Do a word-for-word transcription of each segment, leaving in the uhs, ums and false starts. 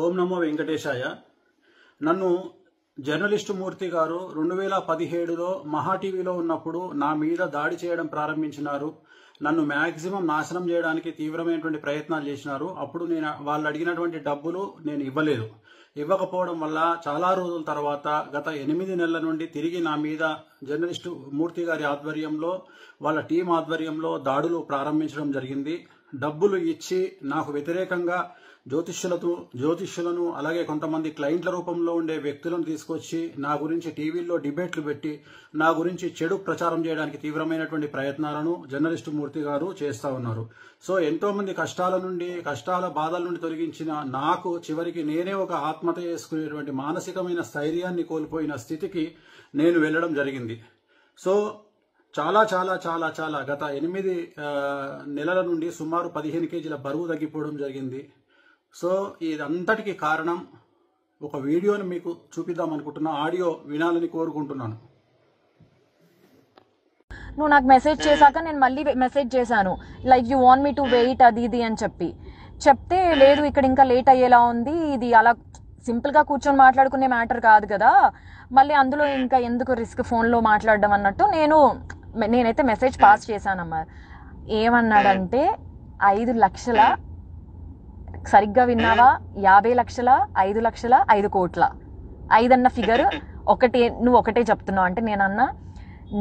ఓం నమో వెంకటేశాయ. నన్ను జర్నలిస్ట్ మూర్తి గారు రెండు వేల పదిహేడులో మహా టీవీలో ఉన్నప్పుడు నా మీద దాడి చేయడం ప్రారంభించినారు. నన్ను మ్యాక్సిమం నాశనం చేయడానికి తీవ్రమైనటువంటి ప్రయత్నాలు చేసినారు. అప్పుడు నేను వాళ్ళు అడిగినటువంటి డబ్బులు నేను ఇవ్వలేదు. ఇవ్వకపోవడం వల్ల చాలా రోజుల తర్వాత గత ఎనిమిది నెలల నుండి తిరిగి నా మీద జర్నలిస్టు మూర్తి గారి ఆధ్వర్యంలో వాళ్ళ టీం ఆధ్వర్యంలో దాడులు ప్రారంభించడం జరిగింది. డబ్బులు ఇచ్చి నాకు వ్యతిరేకంగా జ్యోతిష్యులతో జ్యోతిష్యులను అలాగే కొంతమంది క్లయింట్ల రూపంలో ఉండే వ్యక్తులను తీసుకొచ్చి నా గురించి టీవీల్లో డిబేట్లు పెట్టి నా గురించి చెడు ప్రచారం చేయడానికి తీవ్రమైనటువంటి ప్రయత్నాలను జర్నలిస్ట్ మూర్తి గారు చేస్తా ఉన్నారు. సో ఎంతో మంది కష్టాల నుండి కష్టాల బాధల నుండి తొలగించిన నాకు చివరికి నేనే ఒక ఆత్మహత్య చేసుకునేటువంటి మానసికమైన స్థైర్యాన్ని కోల్పోయిన స్థితికి నేను వెళ్లడం జరిగింది. సో చాలా చాలా చాలా చాలా గత ఎనిమిది నెలల నుండి సుమారు పదిహేను కేజీల బరువు తగ్గిపోవడం జరిగింది. సో ఇదంతటికి కారణం ఒక వీడియోని మీకు చూపిద్దాం అనుకుంటున్నా, ఆడియో వినాలని కోరుకుంటున్నాను. నువ్వు నాకు మెసేజ్ చేశాక నేను మళ్ళీ మెసేజ్ చేశాను, like you want me to wait అది ఇది అని చెప్పి చెప్తే, లేదు ఇక్కడ ఇంకా లేట్ అయ్యేలా ఉంది, ఇది అలా సింపుల్గా కూర్చొని మాట్లాడుకునే మ్యాటర్ కాదు కదా, మళ్ళీ అందులో ఇంకా ఎందుకు రిస్క్ ఫోన్లో మాట్లాడడం అన్నట్టు నేను నేనైతే మెసేజ్ పాస్ చేశానమ్మా. ఏమన్నాడంటే ఐదు లక్షల సరిగ్గా విన్నావా, యాభై లక్షల ఐదు లక్షల ఐదు కోట్ల ఐదన్న ఫిగర్ ఒకటే నువ్వు ఒకటే చెప్తున్నావు అంటే, నేనన్నా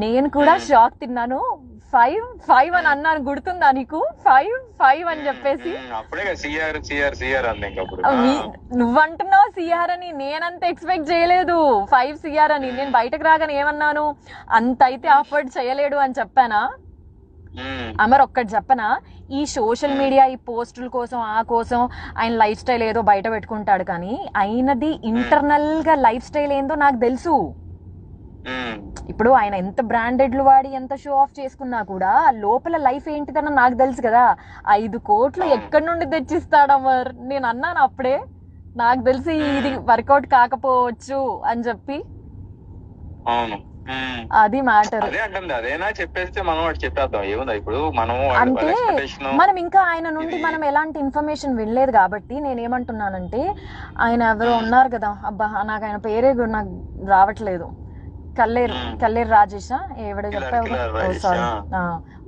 నేను కూడా షాక్ తిన్నాను. ఫైవ్ ఫైవ్ అని అన్నాను, గుర్తుందా నీకు? ఫైవ్ ఫైవ్ అని చెప్పేసి నువ్వంటున్నావు సిఆర్ అని, నేనంత ఎక్స్పెక్ట్ చేయలేదు ఫైవ్ సిఆర్ అని. నేను బయటకు రాగానే ఏమన్నాను, అంత అయితే అఫోర్డ్ చేయలేడు అని చెప్పానా? అమర్ ఒక్కటి చెప్పనా, ఈ సోషల్ మీడియా ఈ పోస్టుల కోసం ఆ కోసం ఆయన లైఫ్ స్టైల్ ఏదో బయట పెట్టుకుంటాడు, కానీ ఆయనది ఇంటర్నల్ గా లైఫ్ స్టైల్ ఏందో నాకు తెలుసు. ఇప్పుడు ఆయన ఎంత బ్రాండెడ్లు వాడి ఎంత షో ఆఫ్ చేసుకున్నా కూడా లోపల లైఫ్ ఏంటిదన్న నాకు తెలుసు కదా. ఐదు కోట్లు ఎక్కడి నుండి తెచ్చిస్తాడు అమర్? నేను అన్నాను అప్పుడే, నాకు తెలిసి ఇది వర్కౌట్ కాకపోవచ్చు అని చెప్పి. అది మ్యాటర్. అంటే మనం ఇంకా ఆయన నుండి మనం ఎలాంటి ఇన్ఫర్మేషన్ వినలేదు కాబట్టి నేనేమంటున్నానంటే, ఆయన ఎవరో ఉన్నారు కదా, అబ్బా నాకు ఆయన పేరే నాకు రావట్లేదు, కల్లేరు కల్లేరు రాజేష్ ఎవడో చెప్పావు, సారీ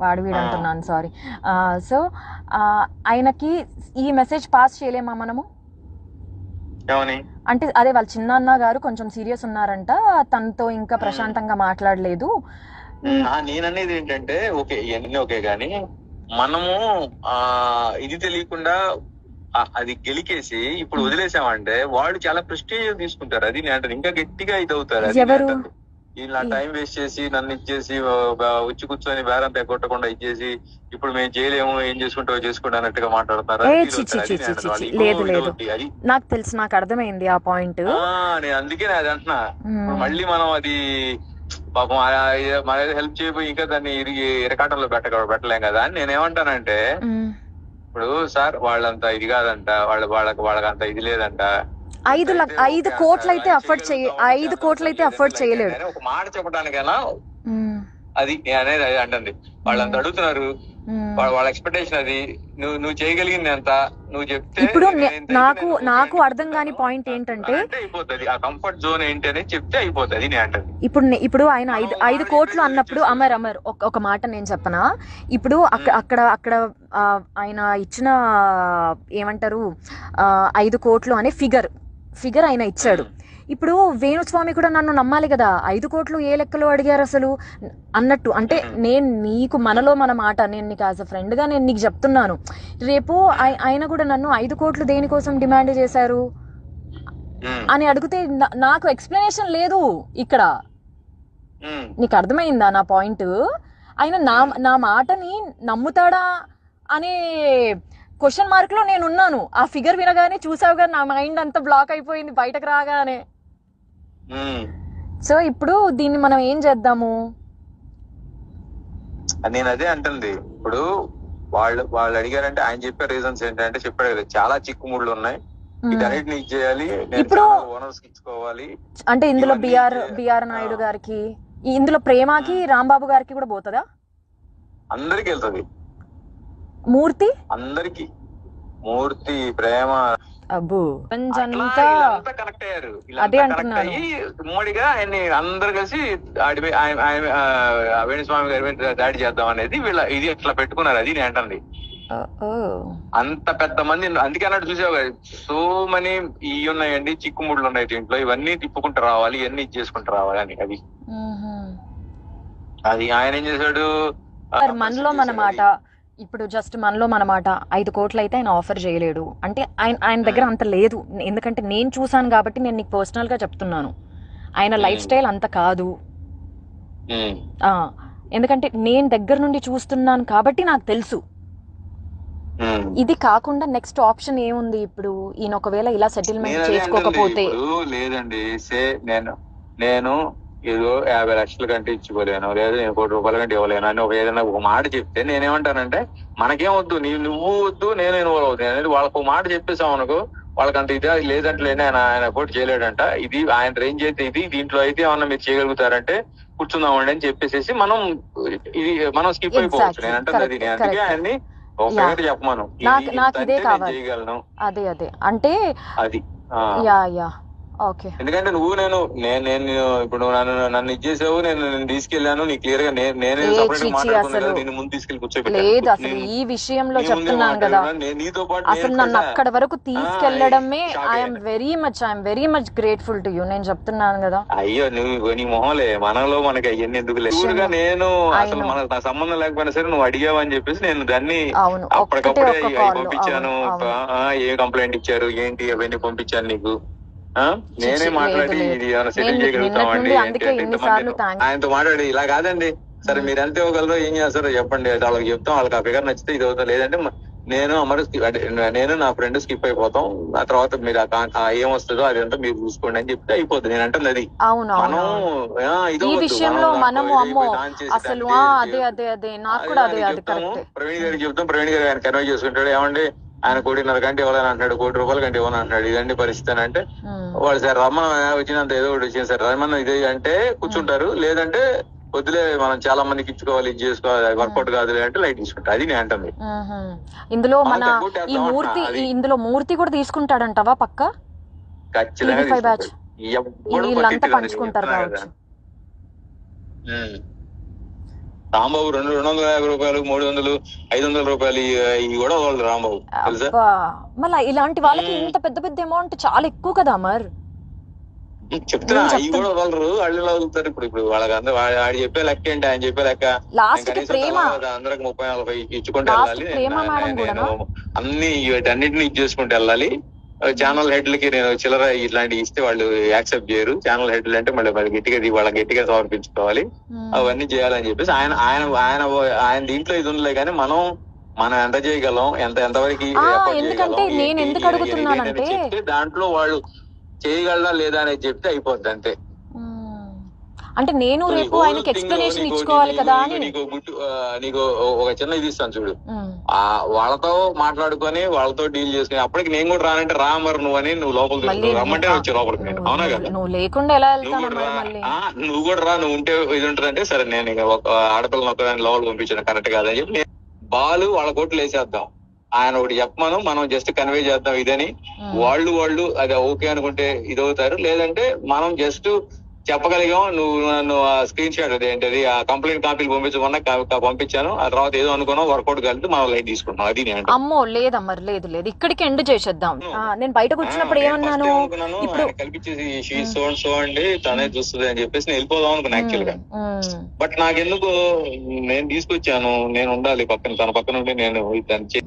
వాడు వీడు అంటున్నాను, సారీ. సో ఆయనకి ఈ మెసేజ్ పాస్ చేయలేమా మనము? అంటే అదే వాళ్ళ చిన్నాన్న గారు కొంచెం సీరియస్ ఉన్నారంట, తనతో ఇంకా ప్రశాంతంగా మాట్లాడలేదు. నేననేది ఏంటంటే, ఓకే ఇవన్నీ ఓకే, కానీ మనము ఇది తెలియకుండా అది గెలికేసి ఇప్పుడు వదిలేసామంటే వాళ్ళు చాలా ప్రెస్టీజ్ తీసుకుంటారు. అది నేను ఇంకా గట్టిగా ఇది అవుతారు. వీళ్ళు నా టైం వేస్ట్ చేసి నన్ను ఇచ్చేసి వచ్చి కూర్చొని బేరం తెగొట్టకుండా ఇచ్చేసి ఇప్పుడు మేము చేయలేము ఏం చేసుకుంటా చేసుకుంటా అన్నట్టుగా మాట్లాడుతున్నారు. నాకు తెలుసు, నాకు అర్థమైంది ఆ పాయింట్. నేను అందుకే అది అంటున్నా, మళ్ళీ మనం అది పాపం మన హెల్ప్ చేయబోయి ఇంకా దాన్ని ఇరిగి ఇరకాటంలో పెట్ట పెట్టలేం కదా అని నేనేమంటానంటే, ఇప్పుడు సార్ వాళ్ళంతా ఇది కాదంట, వాళ్ళ వాళ్ళకి వాళ్ళకంతా ఇది లేదంట. ఐదు ఐదు కోట్లయితే అఫోర్డ్ చేయ ఐదు కోట్లయితే అఫోర్డ్ చేయలేడు. ఒక మాట చెప్పడానికైనా అది అనేది అది అంటుంది. వాళ్ళంతా అడుగుతున్నారు, వాళ్ళ ఎక్స్పెక్టేషన్ అది. నువ్వు నువ్వు చేయగలిగింది ఎంత, నువ్వు చెప్తే. ఇప్పుడు నాకు నాకు అర్థం కాని పాయింట్ ఏంటంటే, అయిపోతుంది ఆ కంఫర్ట్ జోన్ ఏంటి అనేది చెప్తే అయిపోతుంది. ఇప్పుడు ఇప్పుడు ఆయన ఐదు ఐదు కోట్లు అన్నప్పుడు అమర్ అమర్ ఒక మాట నేను చెప్పనా, ఇప్పుడు అక్కడ అక్కడ ఆయన ఇచ్చిన ఏమంటారు ఐదు కోట్లు అనే ఫిగర్ ఫిగర్ ఆయన ఇచ్చాడు. ఇప్పుడు వేణుస్వామి కూడా నన్ను నమ్మాలి కదా, ఐదు కోట్లు ఏ లెక్కలో అడిగారు అసలు అన్నట్టు. అంటే నేను నీకు మనలో మన మాట నేను నీకు యాజ్ అ ఫ్రెండ్గా నేను నీకు చెప్తున్నాను, రేపు ఆయన కూడా నన్ను ఐదు కోట్లు దేనికోసం డిమాండ్ చేశారు అని అడిగితే నాకు ఎక్స్ప్లెనేషన్ లేదు ఇక్కడ. నీకు అర్థమైందా నా పాయింట్? ఆయన నా నా మాటని నమ్ముతాడా అనే క్వశ్చన్ మార్క్ లో నేనున్నాను. ఆ ఫిగర్ వినగానే చూసావు కదా, నా మైండ్ అంతా బ్లాక్ అయిపోయింది బయటకు రాగానే. సో ఇప్పుడు దీన్ని మనం ఏం చేద్దాము? నేను అదే అంటుంది, ఇప్పుడు వాళ్ళు వాళ్ళు అడిగారంటే ఆయన చెప్పే రీజన్స్ ఏంటంటే, చెప్పాడు కదా చాలా చిక్కుముళ్ళు ఉన్నాయి, ఇదన్నిటిని చేయాలి, ఇప్పుడు ఓనర్స్ కి ఇచ్చుకోవాలి అంటే. ఇందులో బిఆర్ బిఆర్ నాయుడు గారికి, ఇందులో ప్రేమకి, రాంబాబు గారికి కూడా పోతుందా? అందరికి వెళ్తుంది. మూర్తి అందరికి, మూర్తి ప్రేమ అబ్బో కనెక్ట్ అయ్యారు. ఉమ్మడిగా ఆయన్ని అందరు కలిసి వేణుస్వామి గారి దాడి చేద్దాం అనేది వీళ్ళ ఇది ఇట్లా పెట్టుకున్నారు. అది నేను అంటుంది అంత పెద్ద మంది. అందుకే అన్నట్టు చూసావు సో మనీ ఇవి ఉన్నాయండి, చిక్కుముళ్ళు ఉన్నాయి దీంట్లో, ఇవన్నీ తిప్పుకుంటూ రావాలి, ఇవన్నీ చేసుకుంటూ రావాలి అని. అది అది ఆయన ఏం చేశాడు మనలో మన మాట. ఇప్పుడు జస్ట్ మనలో మన మాట ఐదు కోట్లు అయితే ఆయన ఆఫర్ చేయలేడు అంటే ఆయన ఆయన దగ్గర అంత లేదు. ఎందుకంటే నేను చూసాను కాబట్టి నేను నీకు పర్సనల్ గా చెప్తున్నాను, ఆయన లైఫ్ స్టైల్ అంత కాదు. ఎందుకంటే నేను దగ్గర నుండి చూస్తున్నాను కాబట్టి నాకు తెలుసు. ఇది కాకుండా నెక్స్ట్ ఆప్షన్ ఏముంది ఇప్పుడు? ఈయన ఒకవేళ ఇలా సెటిల్మెంట్ చేసుకోకపోతే లేదండి, నేను నేను ఏదో యాభై లక్షల కంటే ఇచ్చిపోలేను, లేదా నేను కోటి రూపాయల కంటే ఇవ్వలేను అని ఒక ఏదైనా ఒక మాట చెప్తే నేనేమంటానంటే మనకేం వద్దు, నీ నువ్వు వద్దు, నేను ఇన్వాల్వ్ అవుతాను అనేది. వాళ్ళకు ఒక మాట చెప్పేసాం అనుకో, వాళ్ళకంత ఇది లేదంటలేని ఆయన ఆయన కోటి చేయలేడంట. ఇది ఆయన రేంజ్ అయితే ఇది, దీంట్లో అయితే ఏమన్నా మీరు చేయగలుగుతారంటే కూర్చుందామండి అని చెప్పేసేసి మనం ఇది మనం స్కిప్ అయిపోవచ్చు. నేను అంటే అది నేను అందుకే ఆయన్ని చెప్పమను, నాకు ఇదే కావాలి అదే అదే అంటే అది. యా యా ఎందుకంటే నువ్వు నేను నేను ఇప్పుడు నన్ను ఇది చేసావు, నేను తీసుకెళ్లాను, నీ క్లియర్ గా నేనే ముందు తీసుకెళ్లి కూర్చోబెట్టాను. ఈ విషయంలో చెప్తున్నాను కదా అసలు నన్ను అక్కడ వరకు తీసుకెళ్లడమే I'm very much I'm very much grateful to you. నేను చెప్తున్నాను కదా, అయ్యో నువ్వు నీ మొహంలే మనలో మనకి అవన్నీ ఎందుకు లేదు. నేను అసలు మన నా సంబంధం లేకపోయినా సరే నువ్వు అడిగావు అని చెప్పేసి నేను దాన్ని అప్పటికప్పుడే పంపించాను. ఏ కంప్లైంట్ ఇచ్చారు ఏంటి అవన్నీ పంపించాను నీకు, నేనే మాట్లాడి ఇది ఏమైనా సెటిల్ చేయగలుగుతామండి ఆయనతో మాట్లాడి. ఇలా కాదండి, సరే మీరు ఎంత ఇవ్వగలరో ఏం చేస్తారో చెప్పండి, వాళ్ళకి చెప్తాం, వాళ్ళకి ఆ ఫిగర్ నచ్చితే ఇది అవుతా, లేదంటే నేను అమరు నేను నా ఫ్రెండ్ స్కిప్ అయిపోతాం, ఆ తర్వాత మీరు ఏం వస్తుందో అదంతా మీరు చూసుకోండి అని చెప్తే అయిపోతుంది. నేను అంటే అది ఈ విషయంలో మనము అమ్మో అసలు అదే అదే అదే నాకు కూడా అదే అదే ప్రవీణ్ గారికి చెప్తాం, ప్రవీణ్ గారు ఆయన కన్వే చేసుకుంటాడు. ఏమండి ఆయన కోటిన్నర కంటే ఇవ్వాలని అంటున్నాడు, కోటి రూపాయల కంటే ఇవ్వాలని అంటున్నాడు, ఇదండి పరిస్థితి అని అంటే వాళ్ళు సార్ రమ్మన వచ్చినంత ఏదో ఒకటి వచ్చింది సార్ రమ్మన ఇదే అంటే కూర్చుంటారు, లేదంటే వద్దులే మనం చాలా మందికి ఇచ్చుకోవాలి, ఇది చేసుకోవాలి, వర్కౌట్ కాదు అంటే లైట్ తీసుకుంటారు. అది నేను అంటుంది. ఇందులో మన ఈ మూర్తి ఇందులో మూర్తి కూడా తీసుకుంటాడంటావా? పక్క ఖచ్చితంగా వీళ్ళంతా పంచుకుంటారు కావచ్చు. రాంబాబు రెండు రెండు వందల యాభై రూపాయలు మూడు వందలు ఐదు వందల రూపాయలు ఇవి కూడా వాళ్ళు రాంబాబు తెలుసా. మళ్ళీ ఇలాంటి వాళ్ళకి ఇంత పెద్ద పెద్ద అమౌంట్ చాలా ఎక్కువ కదా మరి. చెప్తున్నా అవి కూడా వాళ్ళు అల్లు వదులుతారు. ఇప్పుడు ఇప్పుడు వాళ్ళకి అందరూ ఆడి చెప్పే లెక్క ఏంటి, ఆయన చెప్పే లెక్క అందరికి ముప్పై నలభై ఇచ్చుకుంటే వెళ్ళాలి, నేను అన్ని వీటన్నిటిని ఇది చేసుకుంటూ వెళ్ళాలి. ఛానల్ హెడ్లకి నేను చిల్లర ఇట్లాంటివి ఇస్తే వాళ్ళు యాక్సెప్ట్ చేయరు. ఛానల్ హెడ్లు అంటే మళ్ళీ మళ్ళీ గట్టిగా వాళ్ళ గట్టిగా సమర్పించుకోవాలి, అవన్నీ చేయాలని చెప్పేసి ఆయన ఆయన ఆయన ఆయన దీంట్లో ఇది ఉండలే. కానీ మనం మనం ఎంత చేయగలం, ఎంత ఎంతవరకు చెప్తే దాంట్లో వాళ్ళు చేయగలరా లేదా అనేది చెప్తే అయిపోద్ది అంతే. అంటే నేను రేపు ఆయనకి ఎక్స్‌ప్లనేషన్ ఇచ్చుకోవాలి కదా అని నీకు ఒక చిన్న ఇది ఇస్తాను చూడు, వాళ్ళతో మాట్లాడుకొని వాళ్ళతో డీల్ చేసుకుని అప్పటికి నేను కూడా రానంటే రా మరి నువ్వు అని నువ్వు లోపలికి రమ్మంటే వచ్చి లోపలికి నేను అవునా కదా, నువ్వు లేకుండా ఎలా వెళ్తావు నువ్వు కూడా రా, నువ్వు ఉంటే ఇది ఉంటుందంటే సరే నేను ఇక ఒక ఆడపిల్లని ఒక్కదాన్ని లోపలికి పంపించాను కరెక్ట్ కాదని చెప్పి బాలు వాళ్ళ కోట్లు వేసేద్దాం. ఆయన ఒకటి చెప్పమను, మనం జస్ట్ కన్వే చేద్దాం ఇదని, వాళ్ళు వాళ్ళు అది ఓకే అనుకుంటే ఇది అవుతారు, లేదంటే మనం జస్ట్ చెప్పగలిగాం నువ్వు నన్ను స్క్రీన్ షాట్ అదేంటది ఆ కంప్లైంట్ కాపీలు పంపించమన్నా పంపించాను, ఆ తర్వాత ఏదో అనుకున్నాం వర్కౌట్ కలిపి మనం లైట్ తీసుకుంటాం. అది నేను అమ్మో లేదమ్మా లేదు లేదు ఇక్కడికి ఎండ్ చేసేద్దాం. నేను బయటకు వచ్చినప్పుడు ఏమన్నాను కల్పించేసి సో సో అండి తనే చూస్తుంది అని చెప్పేసి నేను వెళ్ళిపోదాం అనుకున్నా యాక్చువల్ గా. బట్ నాకెందుకు నేను తీసుకొచ్చాను, నేను ఉండాలి పక్కన, తన పక్కన ఉండి నేను దాన్ని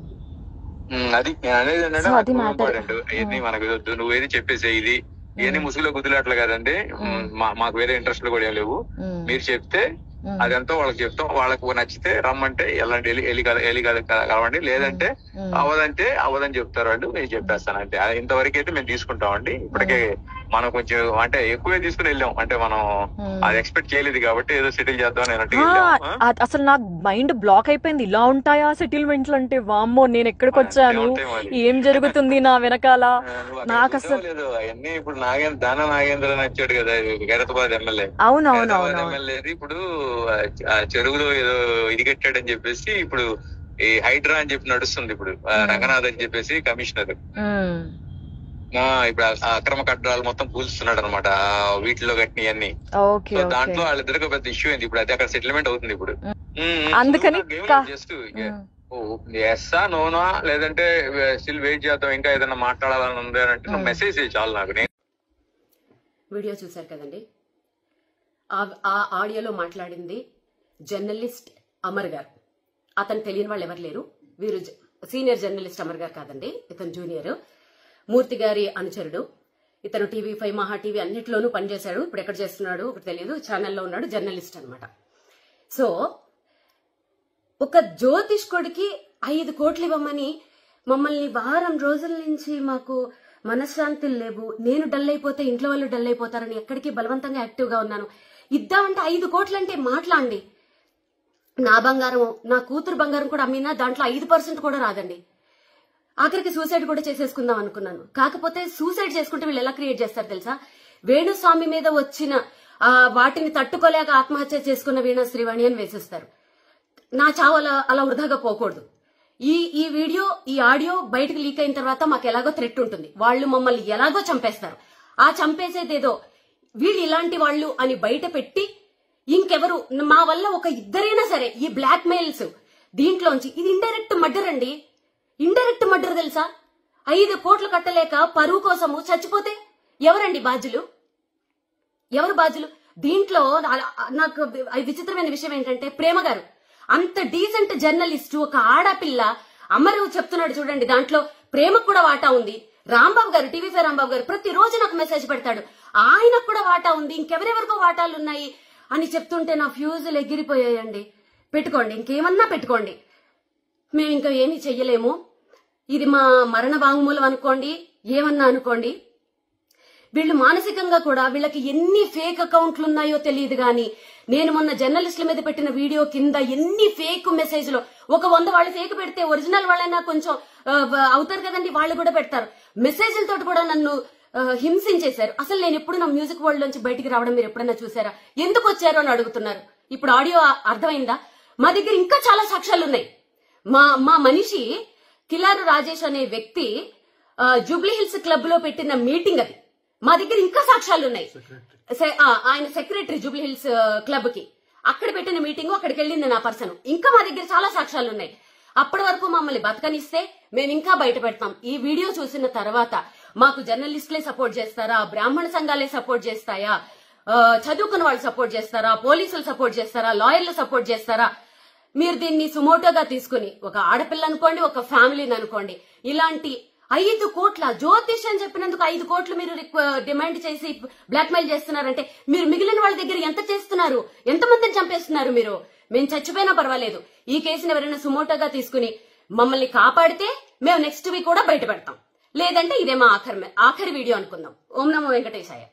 అది నేను అనేది ఏంటంటే ఇంపార్టెంట్ అవన్నీ మనకు వద్దు, నువ్వేది చెప్పేసే ఇది ఇవన్నీ ముసుగులో గుద్దులాట్లు కదండి, మాకు వేరే ఇంట్రెస్ట్లు కూడా ఏం లేవు, మీరు చెప్తే అదంతా వాళ్ళకి చెప్తాం, వాళ్ళకు నచ్చితే రమ్మంటే ఎలాంటి ఎలి ఎలి కావండి, లేదంటే అవదంటే అవదని చెప్తారు అండి, నేను చెప్పేస్తాను అంటే ఇంతవరకు అయితే మేము తీసుకుంటామండి. ఇప్పటికే మనం కొంచెం అంటే ఎక్కువే తీసుకుని వెళ్ళాం, అంటే మనం అది ఎక్స్పెక్ట్ చేయలేదు కాబట్టి ఏదో సెటిల్ చేద్దాం. అసలు నా మైండ్ బ్లాక్ అయిపోయింది, ఇలా ఉంటాయా సెటిల్మెంట్లు అంటే వామ్మో నేను ఎక్కడికి వచ్చాను, ఏం జరుగుతుంది నా వెనకాల, నాకు అసలు అవన్నీ. ఇప్పుడు నాగేంద్ర దాన నాగేంద్ర వచ్చాడు కదా ఖైరతాబాద్ ఎమ్మెల్యే, అవునవునవును ఎమ్మెల్యే ఇప్పుడు చెరువులో ఏదో ఇది కట్టాడని చెప్పేసి ఇప్పుడు ఈ హైడ్రా అని చెప్పి నడుస్తుంది ఇప్పుడు రంగనాథ్ అని చెప్పేసి కమిషనర్, ఇప్పుడు అక్రమ కట్టడాలు మొత్తం కూల్చున్నాడు అనమాట వీటిలో కట్టిన అన్ని. దాంట్లో వాళ్ళిద్దరికి పెద్ద ఇష్యూ అయింది. ఇప్పుడు అయితే అక్కడ సెటిల్మెంట్ అవుతుంది ఇప్పుడు. అందుకని జస్ట్ ఎస్సా నోనా లేదంటే స్టిల్ వెయిట్ చేద్దాం ఇంకా ఏదైనా మాట్లాడాలని ఉంది అని అంటే నువ్వు మెసేజ్ చాలు నాకు. నేను వీడియో చూశారు కదండి, ఆ ఆడియోలో మాట్లాడింది జర్నలిస్ట్ అమర్ గారు. అతను తెలియని వాళ్ళు ఎవరు లేరు. వీరు సీనియర్ జర్నలిస్ట్ అమర్ గారు కాదండి, ఇతను జూనియర్ మూర్తి గారి అనుచరుడు. ఇతను టీవీ ఫైవ్ మహా టీవీ అన్నిట్లోనూ పనిచేశాడు. ఇప్పుడు ఎక్కడ చేస్తున్నాడు ఒకటి తెలియదు, ఛానల్లో ఉన్నాడు, జర్నలిస్ట్ అనమాట. సో ఒక జ్యోతిష్కుడికి ఐదు కోట్లు ఇవ్వమని, మమ్మల్ని వారం రోజుల నుంచి మాకు మనశ్శాంతులు లేవు, నేను డల్ అయిపోతే ఇంట్లో వాళ్ళు డల్ అయిపోతారని ఎక్కడికి బలవంతంగా యాక్టివ్ గా ఉన్నాను, ఇద్దామంటే ఐదు కోట్లంటే మాట్లాడండి. నా బంగారం, నా కూతురు బంగారం కూడా అమ్మినా దాంట్లో ఐదు పర్సెంట్ కూడా రాదండి. ఆఖరికి సూసైడ్ కూడా చేసేసుకుందాం అనుకున్నాను. కాకపోతే సూసైడ్ చేసుకుంటే వీళ్ళు ఎలా క్రియేట్ చేస్తారు తెలుసా, వేణుస్వామి మీద వచ్చిన వాటిని తట్టుకోలేక ఆత్మహత్య చేసుకున్న వీణా శ్రీవాణి అని వేసేస్తారు. నా చావు అలా అలా వృధాగా పోకూడదు. ఈ ఈ వీడియో ఈ ఆడియో బయటకు లీక్ అయిన తర్వాత మాకు ఎలాగో థ్రెట్ ఉంటుంది, వాళ్ళు మమ్మల్ని ఎలాగో చంపేస్తారు. ఆ చంపేసేదేదో వీళ్ళు ఇలాంటి వాళ్ళు అని బయట పెట్టి ఇంకెవరు మా వల్ల ఒక ఇద్దరైనా సరే ఈ బ్లాక్ మెయిల్స్ దీంట్లోంచి, ఇది ఇండైరెక్ట్ మర్డర్ అండి, ఇండైరెక్ట్ మర్డర్ తెలుసా. ఐదు కోట్లు కట్టలేక పరువు కోసము చచ్చిపోతే ఎవరండి బాధ్యులు, ఎవరు బాధ్యులు దీంట్లో? నాకు విచిత్రమైన విషయం ఏంటంటే ప్రేమ గారు అంత డీసెంట్ జర్నలిస్టు, ఒక ఆడపిల్ల, అమరు చెప్తున్నాడు చూడండి, దాంట్లో ప్రేమకు కూడా వాటా ఉంది. రాంబాబు గారు, టీవీ ఫైవ్ రాంబాబు గారు ప్రతి రోజు నాకు మెసేజ్ పెడతాడు, ఆయనకు కూడా వాటా ఉంది, ఇంకెవరెవరికో వాటాలు ఉన్నాయి అని చెప్తుంటే నా ఫ్యూజులు ఎగిరిపోయాయండి. పెట్టుకోండి, ఇంకేమన్నా పెట్టుకోండి, మేము ఇంకా ఏమీ చెయ్యలేము, ఇది మా మరణ వాంగ్మూలం అనుకోండి, ఏమన్నా అనుకోండి. వీళ్ళు మానసికంగా కూడా వీళ్ళకి ఎన్ని ఫేక్ అకౌంట్లు ఉన్నాయో తెలియదు గాని, నేను మొన్న జర్నలిస్టుల మీద పెట్టిన వీడియో కింద ఎన్ని ఫేక్ మెసేజ్లు, ఒక వంద వాళ్ళు ఫేక్ పెడితే ఒరిజినల్ వాళ్ళైనా కొంచెం అవుతారు కదండి, వాళ్ళు కూడా పెడతారు. మెసేజ్లతో కూడా నన్ను హింసించేశారు. అసలు నేను ఎప్పుడు నా మ్యూజిక్ వరల్డ్ నుంచి బయటికి రావడం మీరు ఎప్పుడన్నా చూసారా? ఎందుకు వచ్చారో అని అడుగుతున్నారు. ఇప్పుడు ఆడియో అర్థమైందా? మా దగ్గర ఇంకా చాలా సాక్ష్యాలు ఉన్నాయి. మా మా మనిషి కిలారు రాజేష్ అనే వ్యక్తి జూబ్లీ హిల్స్ క్లబ్ లో పెట్టిన మీటింగ్ అది, మా దగ్గర ఇంకా సాక్ష్యాలు ఉన్నాయి. ఆయన సెక్రటరీ జూబ్లీ హిల్స్ క్లబ్ కి, అక్కడ పెట్టిన మీటింగ్, అక్కడికి వెళ్ళింది నా పర్సన్. ఇంకా మా దగ్గర చాలా సాక్ష్యాలు ఉన్నాయి. అప్పటి వరకు మమ్మల్ని బతకనిస్తే మేము ఇంకా బయట పెడతాం. ఈ వీడియో చూసిన తర్వాత మాకు జర్నలిస్టులే సపోర్ట్ చేస్తారా, బ్రాహ్మణ సంఘాలే సపోర్ట్ చేస్తాయా, చదువుకున్న వాళ్ళు సపోర్ట్ చేస్తారా, పోలీసులు సపోర్ట్ చేస్తారా, లాయర్లు సపోర్ట్ చేస్తారా? మీరు దీన్ని సుమోటోగా తీసుకుని, ఒక ఆడపిల్ల అనుకోండి, ఒక ఫ్యామిలీని అనుకోండి, ఇలాంటి ఐదు కోట్ల జ్యోతిష్ అని చెప్పినందుకు ఐదు కోట్లు మీరు డిమాండ్ చేసి బ్లాక్ మెయిల్ చేస్తున్నారంటే మీరు మిగిలిన వాళ్ళ దగ్గర ఎంత చేస్తున్నారు, ఎంతమందిని చంపేస్తున్నారు? మీరు మేము చచ్చిపోయినా పర్వాలేదు, ఈ కేసుని ఎవరైనా సుమోటోగా తీసుకుని మమ్మల్ని కాపాడితే మేము నెక్స్ట్ వీక్ కూడా బయట పెడతాం, లేదంటే ఇదే మా ఆఖరి ఆఖరి వీడియో అనుకుందాం. ఓం నమో వెంకటేశాయ.